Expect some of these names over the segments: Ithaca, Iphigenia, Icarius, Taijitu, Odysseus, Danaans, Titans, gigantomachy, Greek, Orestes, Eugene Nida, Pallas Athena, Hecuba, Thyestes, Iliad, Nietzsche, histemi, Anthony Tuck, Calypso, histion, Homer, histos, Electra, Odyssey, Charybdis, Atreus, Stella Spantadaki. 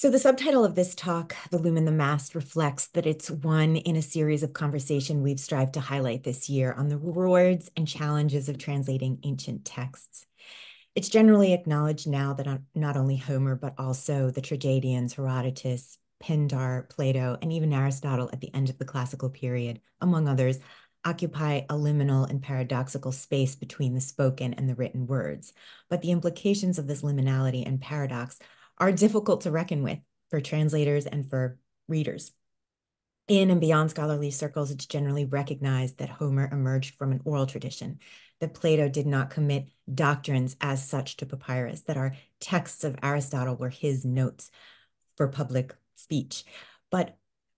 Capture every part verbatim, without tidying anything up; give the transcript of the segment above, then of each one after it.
So the subtitle of this talk, The Loom and the Mast, reflects that it's one in a series of conversation we've strived to highlight this year on the rewards and challenges of translating ancient texts. It's generally acknowledged now that not only Homer, but also the tragedians, Herodotus, Pindar, Plato, and even Aristotle at the end of the classical period, among others, occupy a liminal and paradoxical space between the spoken and the written words. But the implications of this liminality and paradox are difficult to reckon with for translators and for readers. In and beyond scholarly circles, it's generally recognized that Homer emerged from an oral tradition, that Plato did not commit doctrines as such to papyrus, that our texts of Aristotle were his notes for public speech. But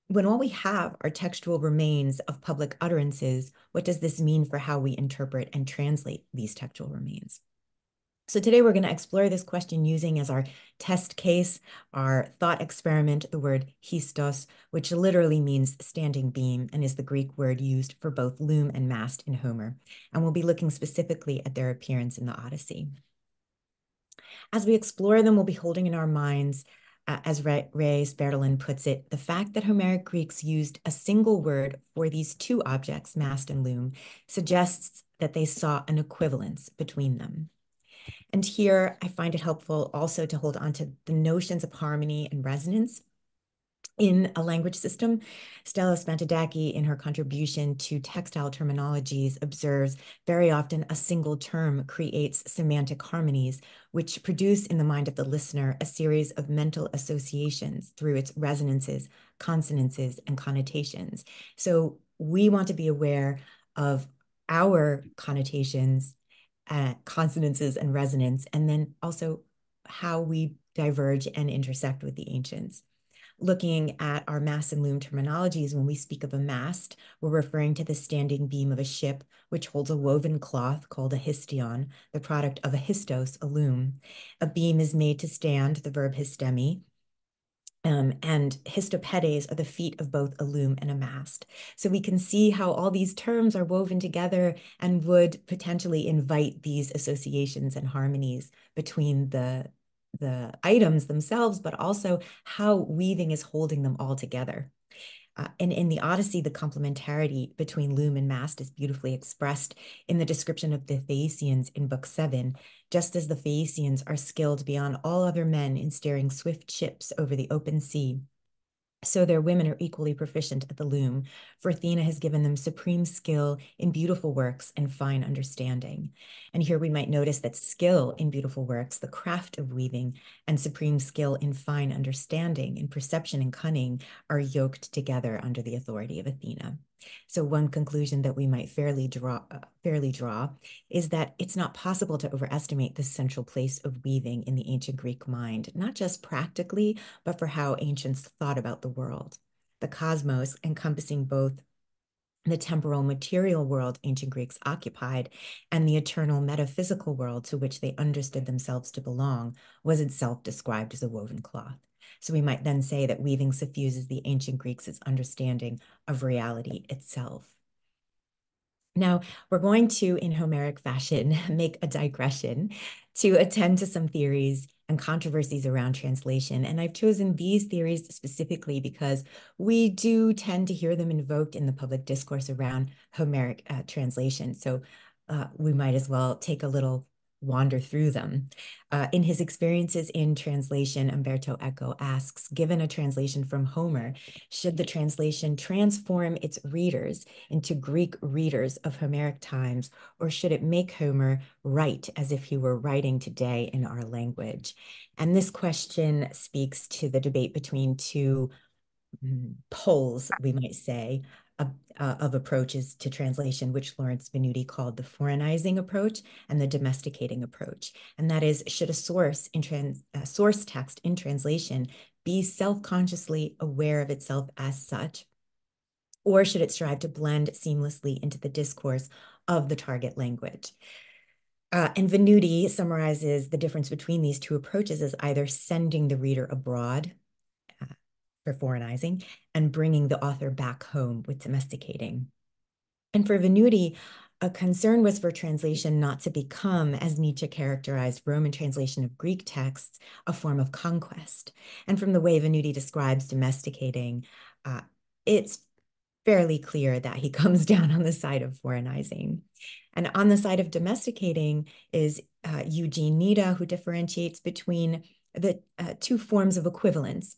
when all we have are textual remains of public utterances, what does this mean for how we interpret and translate these textual remains? So today we're going to explore this question using as our test case, our thought experiment, the word histos, which literally means standing beam and is the Greek word used for both loom and mast in Homer. And we'll be looking specifically at their appearance in the Odyssey. As we explore them, we'll be holding in our minds, uh, as Reis Bertolin puts it, the fact that Homeric Greeks used a single word for these two objects, mast and loom, suggests that they saw an equivalence between them. And here I find it helpful also to hold on to the notions of harmony and resonance in a language system. Stella Spantadaki, in her contribution to textile terminologies, observes very often a single term creates semantic harmonies, which produce in the mind of the listener a series of mental associations through its resonances, consonances, and connotations. So we want to be aware of our connotations, Uh, consonances and resonance, and then also how we diverge and intersect with the ancients. Looking at our mast and loom terminologies, when we speak of a mast, we're referring to the standing beam of a ship, which holds a woven cloth called a histion, the product of a histos, a loom. A beam is made to stand, the verb histemi, Um, and histopedes are the feet of both a loom and a mast. So we can see how all these terms are woven together and would potentially invite these associations and harmonies between the, the items themselves, but also how weaving is holding them all together. Uh, and in the Odyssey, the complementarity between loom and mast is beautifully expressed in the description of the Phaeacians in Book seven. Just as the Phaeacians are skilled beyond all other men in steering swift ships over the open sea, so their women are equally proficient at the loom, for Athena has given them supreme skill in beautiful works and fine understanding. And here we might notice that skill in beautiful works, the craft of weaving, and supreme skill in fine understanding, in perception and cunning, are yoked together under the authority of Athena. So one conclusion that we might fairly draw, uh, fairly draw is that it's not possible to overestimate the central place of weaving in the ancient Greek mind, not just practically, but for how ancients thought about the world. The cosmos, encompassing both the temporal material world ancient Greeks occupied and the eternal metaphysical world to which they understood themselves to belong, was itself described as a woven cloth. So we might then say that weaving suffuses the ancient Greeks' understanding of reality itself. Now, we're going to, in Homeric fashion, make a digression to attend to some theories and controversies around translation. And I've chosen these theories specifically because we do tend to hear them invoked in the public discourse around Homeric uh, translation. So uh, we might as well take a little wander through them. Uh, in his experiences in translation, Umberto Eco asks, given a translation from Homer, should the translation transform its readers into Greek readers of Homeric times, or should it make Homer write as if he were writing today in our language? And this question speaks to the debate between two um, poles, we might say, of approaches to translation, which Lawrence Venuti called the foreignizing approach and the domesticating approach. And that is, should a source in trans, uh, source text in translation be self-consciously aware of itself as such, or should it strive to blend seamlessly into the discourse of the target language? Uh, and Venuti summarizes the difference between these two approaches as either sending the reader abroad for foreignizing, and bringing the author back home with domesticating. And for Venuti, A concern was for translation not to become, as Nietzsche characterized Roman translation of Greek texts, a form of conquest. And from the way Venuti describes domesticating, uh, it's fairly clear that he comes down on the side of foreignizing. And on the side of domesticating is uh, Eugene Nida, who differentiates between the uh, two forms of equivalence.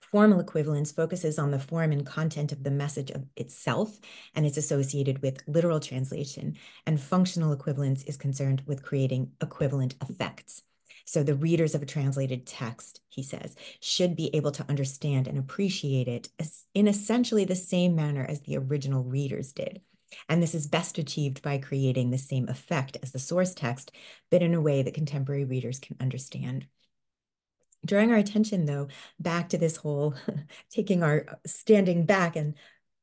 Formal equivalence focuses on the form and content of the message of itself, and it's associated with literal translation. And functional equivalence is concerned with creating equivalent effects. So the readers of a translated text, he says, should be able to understand and appreciate it in essentially the same manner as the original readers did. And this is best achieved by creating the same effect as the source text, but in a way that contemporary readers can understand. Drawing our attention, though, back to this whole taking our standing back and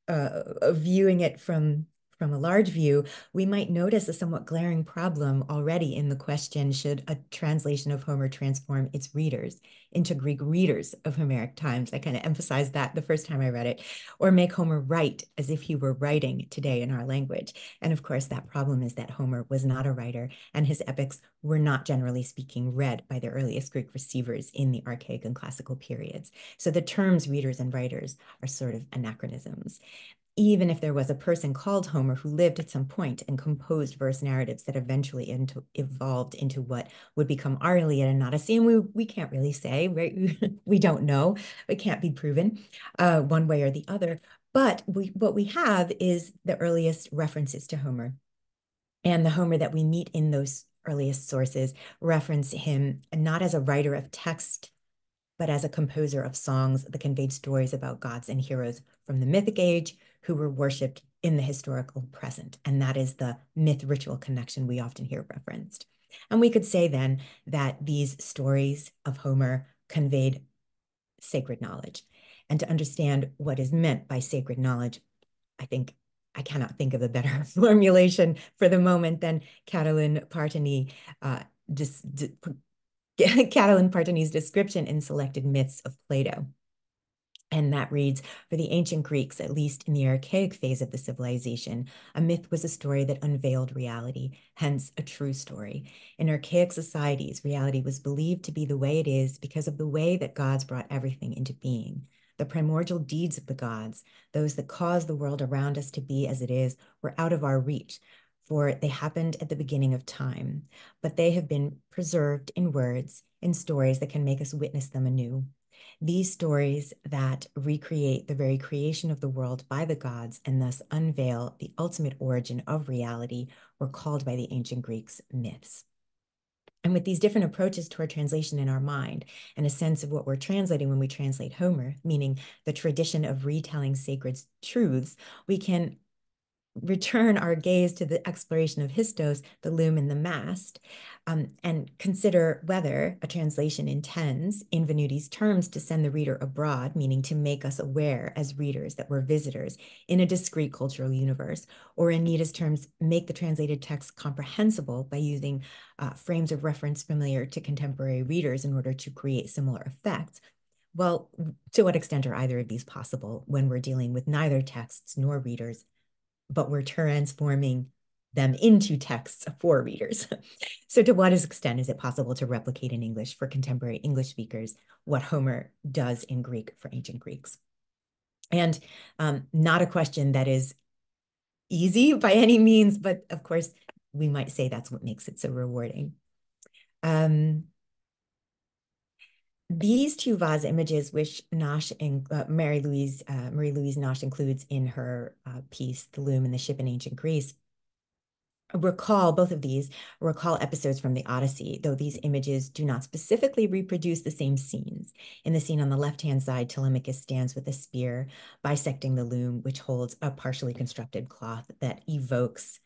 uh, viewing it from, from a large view, we might notice a somewhat glaring problem already in the question, should a translation of Homer transform its readers into Greek readers of Homeric times? I kind of emphasized that the first time I read it, or make Homer write as if he were writing today in our language. And of course, that problem is that Homer was not a writer, and his epics were not, generally speaking, read by the earliest Greek receivers in the archaic and classical periods. So the terms readers and writers are sort of anachronisms. Even if there was a person called Homer who lived at some point and composed verse narratives that eventually into, evolved into what would become our Iliad and Odyssey, and we, we can't really say, right? We don't know. It can't be proven uh, one way or the other. But we, what we have is the earliest references to Homer. And the Homer that we meet in those earliest sources reference him not as a writer of text, but as a composer of songs that conveyed stories about gods and heroes from the mythic age who were worshipped in the historical present. And that is the myth-ritual connection we often hear referenced. And we could say then that these stories of Homer conveyed sacred knowledge. And to understand what is meant by sacred knowledge, I think I cannot think of a better formulation for the moment than Catalin Partini, uh, dis, di, Catalin Partini's description in Selected Myths of Plato. And that reads, for the ancient Greeks, at least in the archaic phase of the civilization, a myth was a story that unveiled reality, hence a true story. In archaic societies, reality was believed to be the way it is because of the way that gods brought everything into being. The primordial deeds of the gods, those that caused the world around us to be as it is, were out of our reach, for they happened at the beginning of time. But they have been preserved in words, in stories that can make us witness them anew. These stories that recreate the very creation of the world by the gods and thus unveil the ultimate origin of reality were called by the ancient Greeks myths. And with these different approaches toward translation in our mind and a sense of what we're translating when we translate Homer, meaning the tradition of retelling sacred truths, we can return our gaze to the exploration of histos, the loom and the mast, um, and consider whether a translation intends, in Venuti's terms, to send the reader abroad, meaning to make us aware as readers that we're visitors in a discrete cultural universe, or in Nida's terms, make the translated text comprehensible by using uh, frames of reference familiar to contemporary readers in order to create similar effects. Well, to what extent are either of these possible when we're dealing with neither texts nor readers, but we're transforming them into texts for readers? So to what extent is it possible to replicate in English for contemporary English speakers what Homer does in Greek for ancient Greeks? And um, not a question that is easy by any means, but of course, we might say that's what makes it so rewarding. Um, These two vase images, which Nosch and uh, Marie Louise uh, Marie Louise Nosch includes in her uh, piece "The Loom and the Ship in Ancient Greece," recall both of these recall episodes from the Odyssey. Though these images do not specifically reproduce the same scenes. In the scene on the left-hand side, Telemachus stands with a spear bisecting the loom, which holds a partially constructed cloth that evokes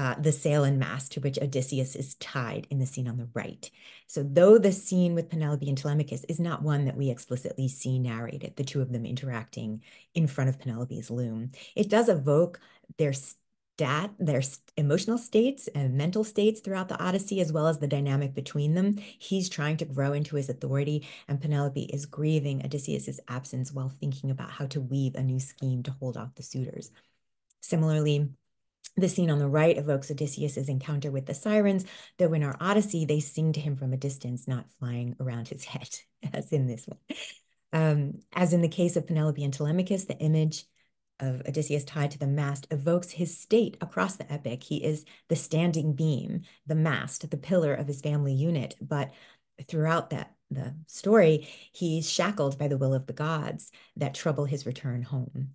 Uh, the sail and mast to which Odysseus is tied in the scene on the right. So though the scene with Penelope and Telemachus is not one that we explicitly see narrated, the two of them interacting in front of Penelope's loom, it does evoke their stat, their emotional states and mental states throughout the Odyssey, as well as the dynamic between them. He's trying to grow into his authority, and Penelope is grieving Odysseus's absence while thinking about how to weave a new scheme to hold off the suitors. Similarly, The scene on the right evokes Odysseus's encounter with the sirens, though in our Odyssey, they sing to him from a distance, not flying around his head, as in this one. Um, as in the case of Penelope and Telemachus, the image of Odysseus tied to the mast evokes his state across the epic. He is the standing beam, the mast, the pillar of his family unit, but throughout that the story, he's shackled by the will of the gods that trouble his return home.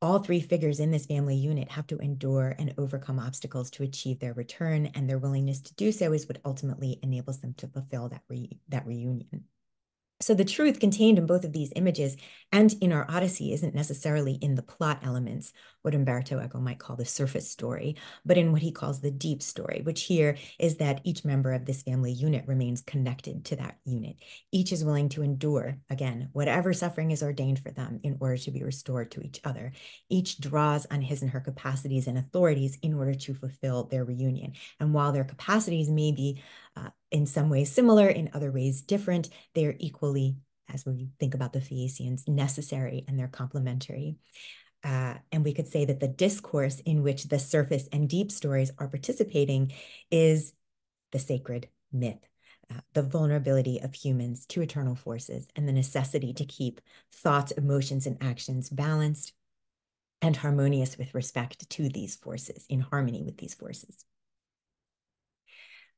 All three figures in this family unit have to endure and overcome obstacles to achieve their return, and their willingness to do so is what ultimately enables them to fulfill that, re that reunion. So the truth contained in both of these images and in our Odyssey isn't necessarily in the plot elements, what Umberto Eco might call the surface story, but in what he calls the deep story, which here is that each member of this family unit remains connected to that unit. Each is willing to endure, again, whatever suffering is ordained for them in order to be restored to each other. Each draws on his and her capacities and authorities in order to fulfill their reunion. And while their capacities may be uh, in some ways similar, in other ways different, they are equally, as we think about the Phaeacians, necessary, and they're complementary. Uh, and we could say that the discourse in which the surface and deep stories are participating is the sacred myth, uh, the vulnerability of humans to eternal forces, and the necessity to keep thoughts, emotions, and actions balanced and harmonious with respect to these forces, in harmony with these forces.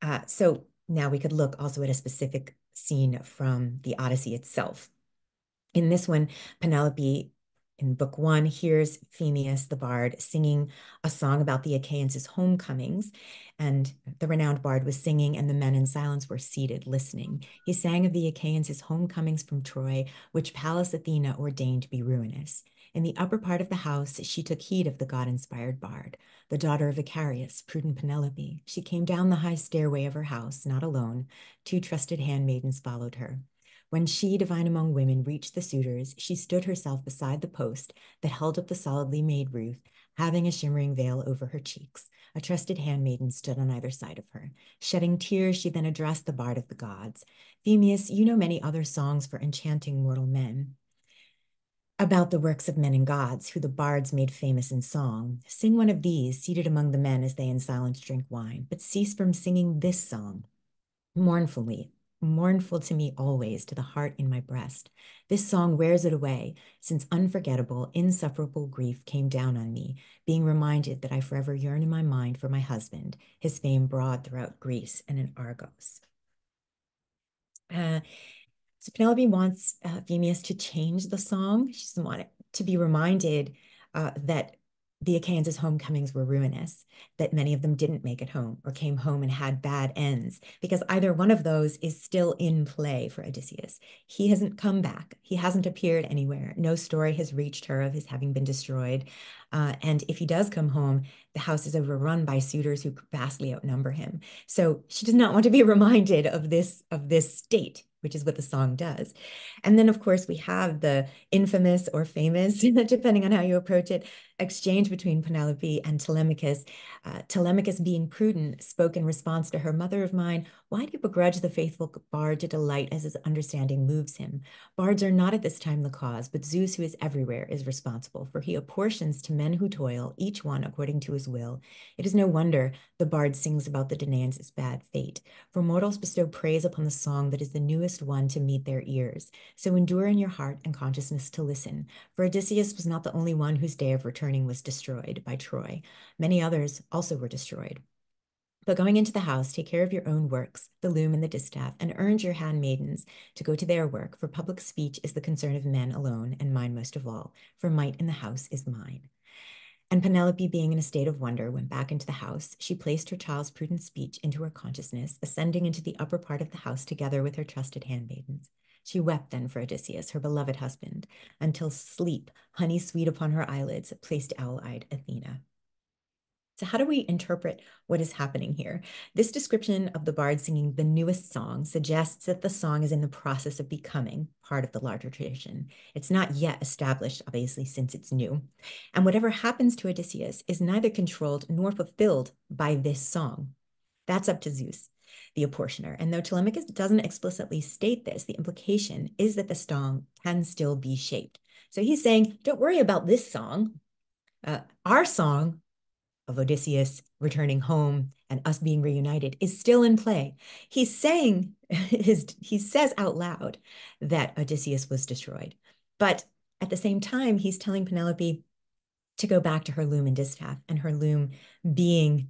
Uh, so now we could look also at a specific scene from the Odyssey itself. In this one, Penelope, in book one, hears Phemius the bard singing a song about the Achaeans' homecomings, and the renowned bard was singing, and the men in silence were seated listening. He sang of the Achaeans' homecomings from Troy, which Pallas Athena ordained to be ruinous. In the upper part of the house, she took heed of the god-inspired bard, the daughter of Icarius, prudent Penelope. She came down the high stairway of her house, not alone. Two trusted handmaidens followed her. When she, divine among women, reached the suitors, she stood herself beside the post that held up the solidly made roof, having a shimmering veil over her cheeks. A trusted handmaiden stood on either side of her. Shedding tears, she then addressed the bard of the gods. Phemius, you know many other songs for enchanting mortal men, about the works of men and gods, who the bards made famous in song. Sing one of these, seated among the men as they in silence drink wine, but cease from singing this song. Mournfully, mournful to me always, to the heart in my breast. This song wears it away, since unforgettable, insufferable grief came down on me, being reminded that I forever yearn in my mind for my husband, his fame broad throughout Greece and in Argos. Uh, So Penelope wants uh, Phemius to change the song. She doesn't want it to be reminded uh, that the Achaeans' homecomings were ruinous, that many of them didn't make it home or came home and had bad ends, because either one of those is still in play for Odysseus. He hasn't come back. He hasn't appeared anywhere. No story has reached her of his having been destroyed. Uh, and if he does come home, the house is overrun by suitors who vastly outnumber him. So she does not want to be reminded of this, of this state, which is what the song does. And then, of course, we have the infamous or famous, depending on how you approach it, exchange between Penelope and Telemachus. Uh, Telemachus, being prudent, spoke in response to her, mother of mine, why do you begrudge the faithful bard to delight as his understanding moves him? Bards are not at this time the cause, but Zeus, who is everywhere, is responsible, for he apportions to men who toil, each one according to his will. It is no wonder the bard sings about the Danaans' bad fate, for mortals bestow praise upon the song that is the newest one to meet their ears. So endure in your heart and consciousness to listen. For Odysseus was not the only one whose day of returning was destroyed by Troy. Many others also were destroyed. But going into the house, take care of your own works, the loom and the distaff, and urge your handmaidens to go to their work, for public speech is the concern of men alone, and mine most of all, for might in the house is mine. And Penelope, being in a state of wonder, went back into the house. She placed her child's prudent speech into her consciousness, ascending into the upper part of the house together with her trusted handmaidens. She wept then for Odysseus, her beloved husband, until sleep, honey sweet upon her eyelids, placed owl-eyed Athena. So how do we interpret what is happening here? This description of the bard singing the newest song suggests that the song is in the process of becoming part of the larger tradition. It's not yet established, obviously, since it's new. And whatever happens to Odysseus is neither controlled nor fulfilled by this song. That's up to Zeus, the apportioner. And though Telemachus doesn't explicitly state this, the implication is that the song can still be shaped. So he's saying, don't worry about this song. Uh, our song of Odysseus returning home and us being reunited is still in play. He's saying, his, he says out loud that Odysseus was destroyed. But at the same time, he's telling Penelope to go back to her loom and distaff, and her loom being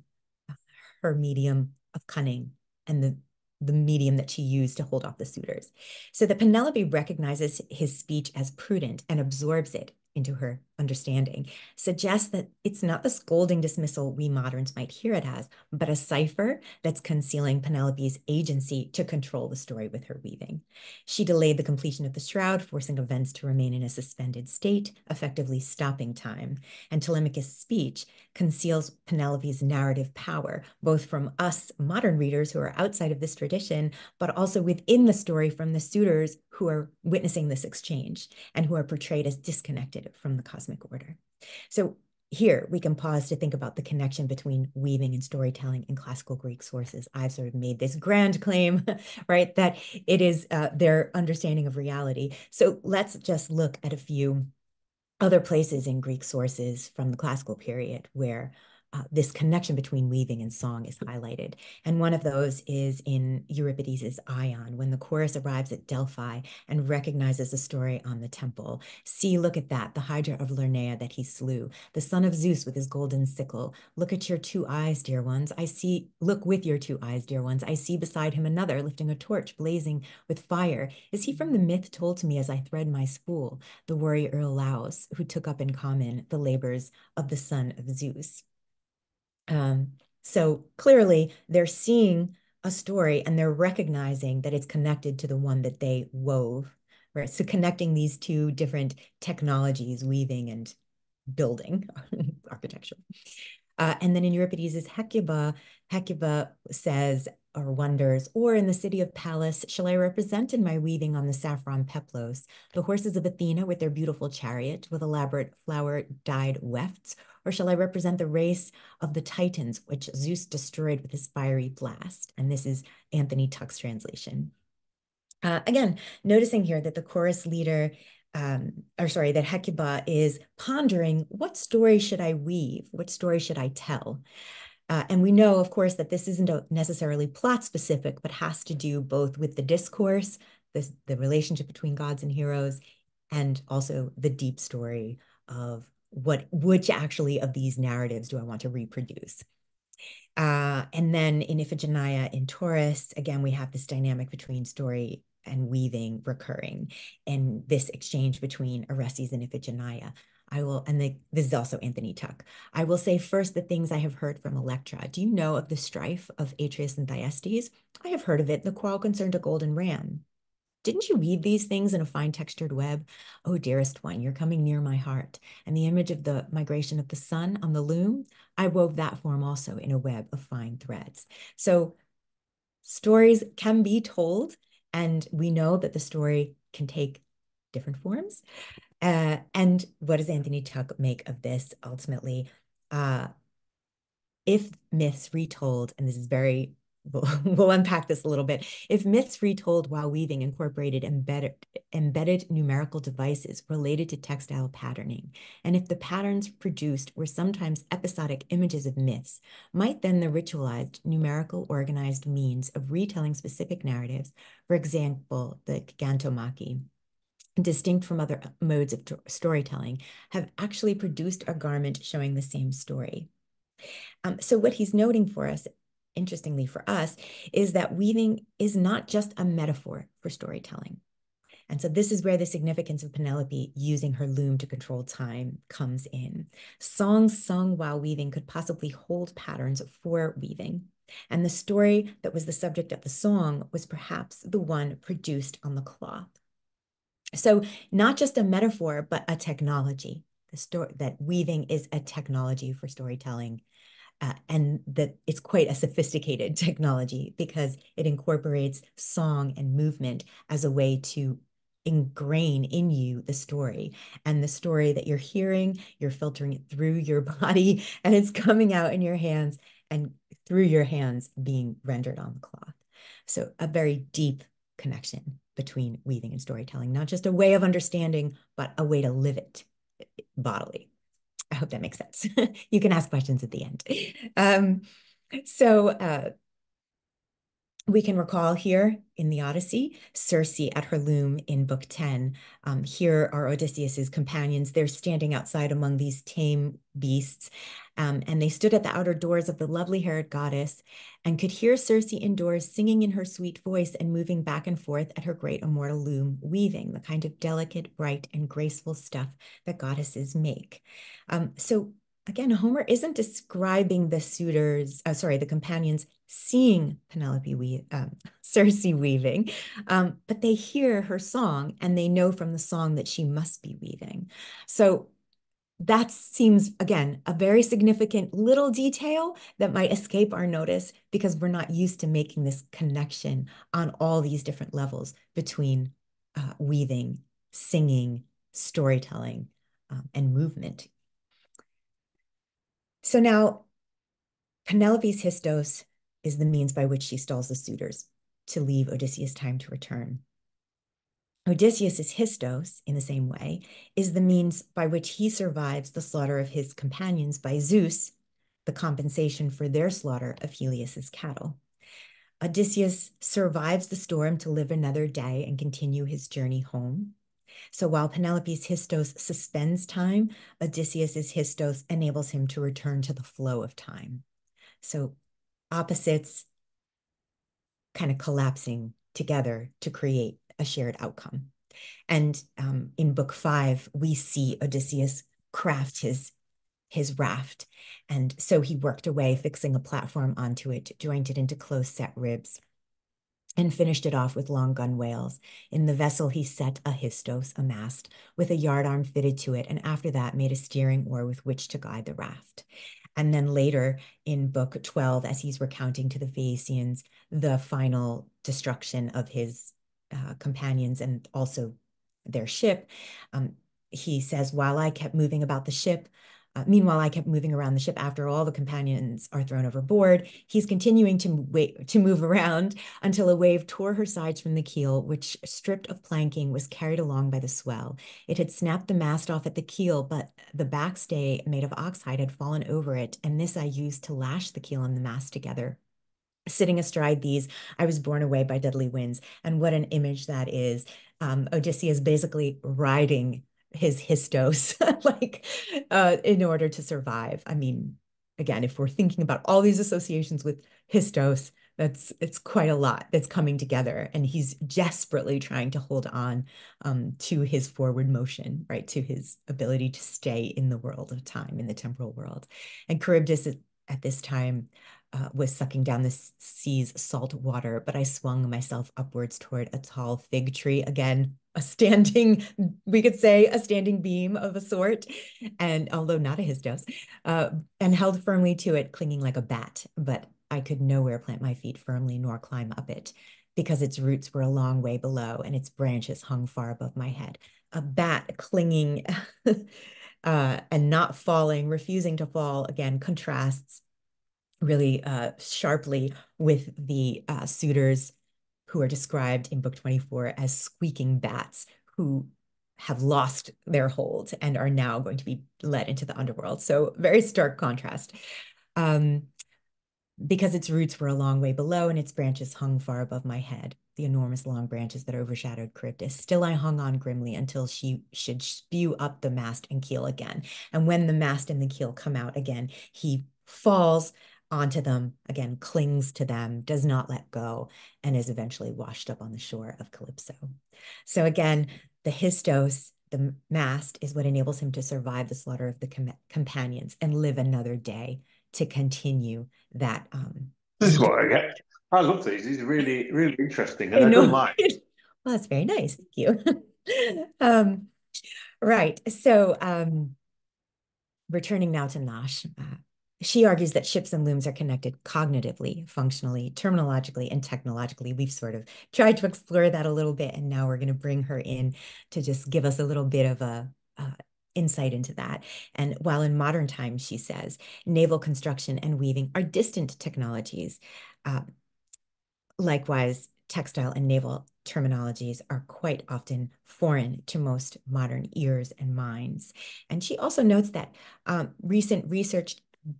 her medium of cunning and the, the medium that she used to hold off the suitors. So that Penelope recognizes his speech as prudent and absorbs it into her understanding, suggests that it's not the scolding dismissal we moderns might hear it as, but a cipher that's concealing Penelope's agency to control the story with her weaving. She delayed the completion of the shroud, forcing events to remain in a suspended state, effectively stopping time. And Telemachus' speech conceals Penelope's narrative power, both from us modern readers who are outside of this tradition, but also within the story from the suitors who are witnessing this exchange and who are portrayed as disconnected from the cosmic order. So here we can pause to think about the connection between weaving and storytelling in classical Greek sources. I've sort of made this grand claim, right, that it is uh, their understanding of reality. So let's just look at a few other places in Greek sources from the classical period where uh, this connection between weaving and song is highlighted. And one of those is in Euripides' Ion, when the chorus arrives at Delphi and recognizes the story on the temple. See, look at that, the hydra of Lernaea that he slew, the son of Zeus with his golden sickle. Look at your two eyes, dear ones. I see, look with your two eyes, dear ones. I see beside him another lifting a torch blazing with fire. Is he from the myth told to me as I thread my spool? The warrior Laos, who took up in common the labors of the son of Zeus. Um, so clearly they're seeing a story and they're recognizing that it's connected to the one that they wove, right? So connecting these two different technologies, weaving and building architecture. Uh, and then in Euripides' Hecuba, Hecuba says, or wonders, or in the city of Pallas, shall I represent in my weaving on the saffron peplos, the horses of Athena with their beautiful chariot, with elaborate flower-dyed wefts, or shall I represent the race of the Titans, which Zeus destroyed with his fiery blast? And this is Anthony Tuck's translation. Uh, again, noticing here that the chorus leader, um, or sorry, that Hecuba is pondering, what story should I weave? What story should I tell? Uh, and we know, of course, that this isn't necessarily plot-specific, but has to do both with the discourse, the, the relationship between gods and heroes, and also the deep story of What, which actually of these narratives do I want to reproduce? Uh, and then in Iphigenia in Taurus, again, we have this dynamic between story and weaving recurring, and this exchange between Orestes and Iphigenia. I will, and the, this is also Anthony Tuck. I will say first the things I have heard from Electra. Do you know of the strife of Atreus and Thyestes? I have heard of it. The quarrel concerned a golden ram. Didn't you weave these things in a fine textured web? Oh, dearest one, you're coming near my heart. And the image of the migration of the sun on the loom, I wove that form also in a web of fine threads. So stories can be told, and we know that the story can take different forms. Uh, and what does Anthony Tuck make of this ultimately? Uh, if myths retold, and this is very We'll, we'll unpack this a little bit. If myths retold while weaving incorporated embedded, embedded numerical devices related to textile patterning, and if the patterns produced were sometimes episodic images of myths, might then the ritualized numerical organized means of retelling specific narratives, for example, the gigantomachy, distinct from other modes of storytelling, have actually produced a garment showing the same story? Um, so what he's noting for us, interestingly for us, is that weaving is not just a metaphor for storytelling. And so this is where the significance of Penelope using her loom to control time comes in. Songs sung while weaving could possibly hold patterns for weaving. And the story that was the subject of the song was perhaps the one produced on the cloth. So not just a metaphor, but a technology. The story that weaving is a technology for storytelling. Uh, and that it's quite a sophisticated technology because it incorporates song and movement as a way to ingrain in you the story. And the story that you're hearing, you're filtering it through your body, and it's coming out in your hands and through your hands being rendered on the cloth. So a very deep connection between weaving and storytelling, not just a way of understanding, but a way to live it bodily. I hope that makes sense. You can ask questions at the end. Um, so uh, we can recall here in the Odyssey, Circe at her loom in Book ten. Um, here are Odysseus's companions. They're standing outside among these tame beasts, um, and they stood at the outer doors of the lovely-haired goddess and could hear Circe indoors singing in her sweet voice and moving back and forth at her great immortal loom, weaving the kind of delicate, bright, and graceful stuff that goddesses make. Um, so again, Homer isn't describing the suitors, uh, sorry, the companions seeing Penelope weave, um, Circe weaving, um, but they hear her song and they know from the song that she must be weaving. So that seems, again, a very significant little detail that might escape our notice because we're not used to making this connection on all these different levels between uh, weaving, singing, storytelling, um, and movement. So now Penelope's histos is the means by which she stalls the suitors to leave Odysseus time to return. Odysseus's histos, in the same way, is the means by which he survives the slaughter of his companions by Zeus, the compensation for their slaughter of Helios's cattle. Odysseus survives the storm to live another day and continue his journey home. So while Penelope's histos suspends time, Odysseus's histos enables him to return to the flow of time. So opposites kind of collapsing together to create a shared outcome. And um, in book five, we see Odysseus craft his, his raft. And so he worked away, fixing a platform onto it, jointed into close set ribs, and finished it off with long gunwales. In the vessel, he set a histos, a mast, with a yardarm fitted to it, and after that made a steering oar with which to guide the raft. And then later in book twelve, as he's recounting to the Phaeacians the final destruction of his uh, companions and also their ship, um, he says, while I kept moving about the ship, Uh, meanwhile, I kept moving around the ship after all the companions are thrown overboard. He's continuing to wait to move around until a wave tore her sides from the keel, which, stripped of planking, was carried along by the swell. It had snapped the mast off at the keel, but the backstay made of oxhide had fallen over it, and this I used to lash the keel and the mast together. Sitting astride these, I was borne away by deadly winds. And what an image that is. Um, Odysseus basically riding his histos, like uh, in order to survive. I mean, again, if we're thinking about all these associations with histos, that's it's quite a lot that's coming together. And he's desperately trying to hold on um, to his forward motion, right? To his ability to stay in the world of time, in the temporal world. And Charybdis at, at this time uh, was sucking down the sea's salt water, but I swung myself upwards toward a tall fig tree. Again, a standing, we could say a standing beam of a sort, and although not a histos, uh, and held firmly to it, clinging like a bat, but I could nowhere plant my feet firmly nor climb up it, because its roots were a long way below and its branches hung far above my head. A bat clinging uh, and not falling, refusing to fall, again, contrasts really uh, sharply with the uh, suitors who are described in book twenty-four as squeaking bats who have lost their hold and are now going to be led into the underworld. So very stark contrast. Um, because its roots were a long way below and its branches hung far above my head, the enormous long branches that overshadowed Charybdis. Still I hung on grimly until she should spew up the mast and keel again. And when the mast and the keel come out again, he falls onto them, again, clings to them, does not let go, and is eventually washed up on the shore of Calypso. So again, the histos, the mast, is what enables him to survive the slaughter of the com companions and live another day to continue that. Um, this is what I get. I love these. These are really, really interesting. And I, I don't mind. Well, that's very nice. Thank you. um, right. So um, returning now to Nosch. Uh, She argues that ships and looms are connected cognitively, functionally, terminologically, and technologically. We've sort of tried to explore that a little bit, and now we're going to bring her in to just give us a little bit of a uh, insight into that. And while in modern times, she says, naval construction and weaving are distant technologies. Uh, likewise, textile and naval terminologies are quite often foreign to most modern ears and minds. And she also notes that um, recent research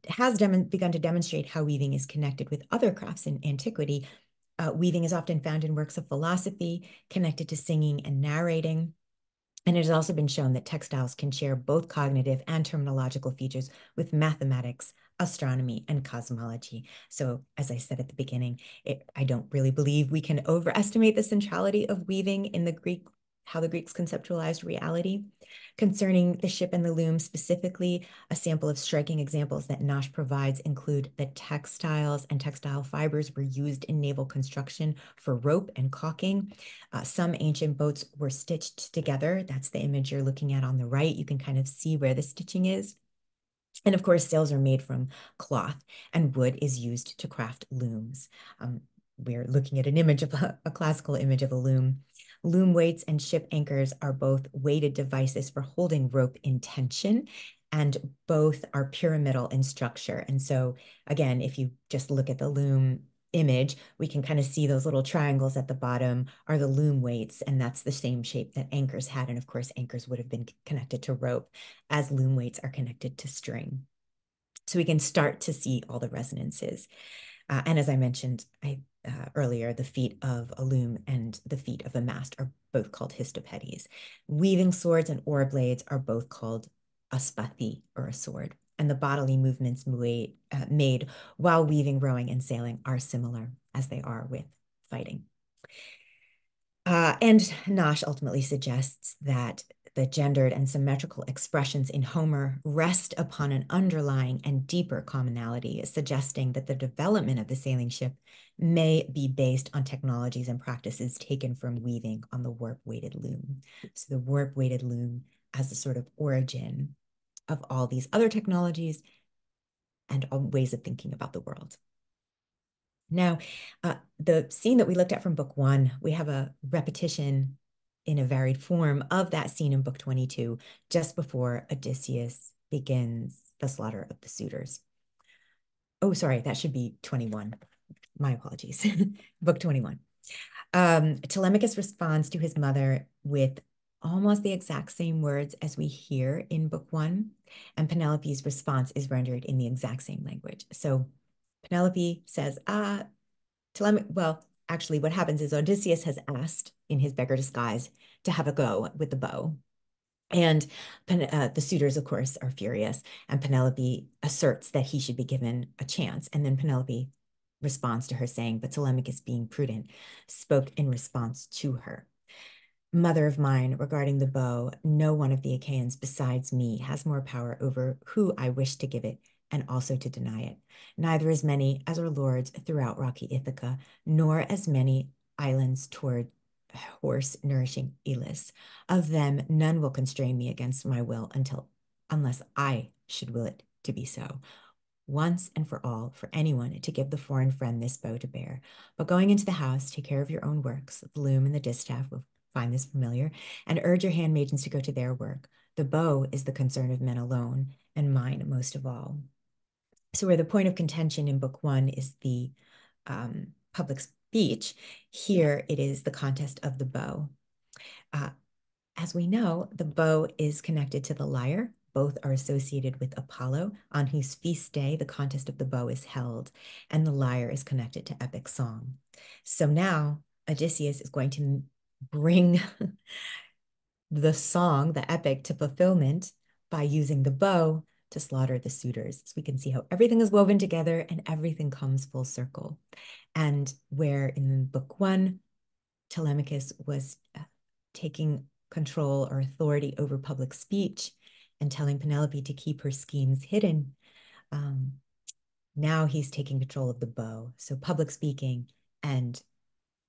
has begun to demonstrate how weaving is connected with other crafts in antiquity. Uh, weaving is often found in works of philosophy, connected to singing and narrating. And it has also been shown that textiles can share both cognitive and terminological features with mathematics, astronomy, and cosmology. So as I said at the beginning, it, I don't really believe we can overestimate the centrality of weaving in the Greek, how the Greeks conceptualized reality. Concerning the ship and the loom specifically, a sample of striking examples that Nosch provides include that textiles and textile fibers were used in naval construction for rope and caulking. Uh, some ancient boats were stitched together. That's the image you're looking at on the right. You can kind of see where the stitching is. And of course, sails are made from cloth, and wood is used to craft looms. Um, we're looking at an image of a, a classical image of a loom. Loom weights and ship anchors are both weighted devices for holding rope in tension, and both are pyramidal in structure. And so again, if you just look at the loom image, we can kind of see those little triangles at the bottom are the loom weights, and that's the same shape that anchors had. And of course, anchors would have been connected to rope as loom weights are connected to string. So we can start to see all the resonances. Uh, and as I mentioned I, uh, earlier, the feet of a loom and the feet of a mast are both called histopedes. Weaving swords and oar blades are both called a spathi, or a sword. And the bodily movements made while weaving, rowing, and sailing are similar as they are with fighting. Uh, and Nosch ultimately suggests that the gendered and symmetrical expressions in Homer rest upon an underlying and deeper commonality, suggesting that the development of the sailing ship may be based on technologies and practices taken from weaving on the warp-weighted loom. So the warp-weighted loom as the sort of origin of all these other technologies and all ways of thinking about the world. Now, uh, the scene that we looked at from book one, we have a repetition in a varied form of that scene in book twenty-two, just before Odysseus begins the slaughter of the suitors. Oh, sorry, that should be twenty-one. My apologies, book twenty-one. Um, Telemachus responds to his mother with almost the exact same words as we hear in book one, and Penelope's response is rendered in the exact same language. So Penelope says, ah, Telemachus, well, actually what happens is Odysseus has asked in his beggar disguise to have a go with the bow. And uh, the suitors, of course, are furious, and Penelope asserts that he should be given a chance. And then Penelope responds to her saying, but Telemachus, being prudent, spoke in response to her. Mother of mine, regarding the bow, no one of the Achaeans besides me has more power over who I wish to give it, and also to deny it. Neither as many as are lords throughout rocky Ithaca, nor as many islands toward horse-nourishing Elis. Of them, none will constrain me against my will until, unless I should will it to be so. Once and for all, for anyone to give the foreign friend this bow to bear. But going into the house, take care of your own works, the loom and the distaff will find this familiar, and urge your handmaidens to go to their work. The bow is the concern of men alone, and mine most of all. So where the point of contention in book one is the um, public speech, here it is the contest of the bow. Uh, as we know, the bow is connected to the lyre. Both are associated with Apollo, on whose feast day the contest of the bow is held, and the lyre is connected to epic song. So now Odysseus is going to bring the song, the epic, to fulfillment by using the bow to slaughter the suitors. So we can see how everything is woven together and everything comes full circle. And where in book one, Telemachus was taking control or authority over public speech and telling Penelope to keep her schemes hidden, um, now he's taking control of the bow. So public speaking and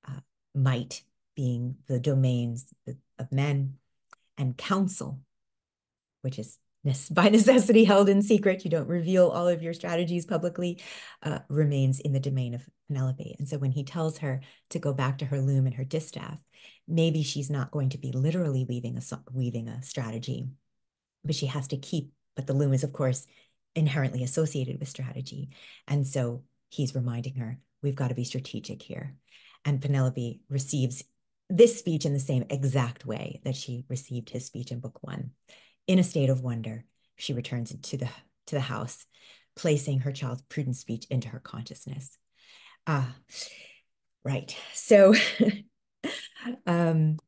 uh, might being the domains of men, and counsel, which is by necessity held in secret, you don't reveal all of your strategies publicly, uh, remains in the domain of Penelope. And so when he tells her to go back to her loom and her distaff, maybe she's not going to be literally weaving a, weaving a strategy, but she has to keep, but the loom is of course inherently associated with strategy. And so he's reminding her, we've got to be strategic here. And Penelope receives this speech in the same exact way that she received his speech in book one. In a state of wonder, she returns to the, to the house, placing her child's prudent speech into her consciousness. Ah, right. So um,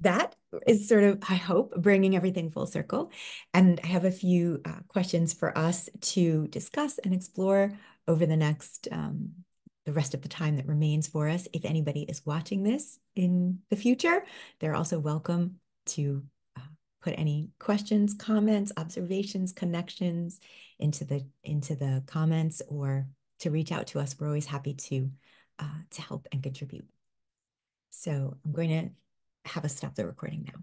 that is sort of, I hope, bringing everything full circle. And I have a few uh, questions for us to discuss and explore over the next, um, the rest of the time that remains for us. If anybody is watching this in the future, they're also welcome to uh, put any questions, comments, observations, connections into the, into the comments, or to reach out to us. We're always happy to, uh, to help and contribute. So I'm going to have us stop the recording now.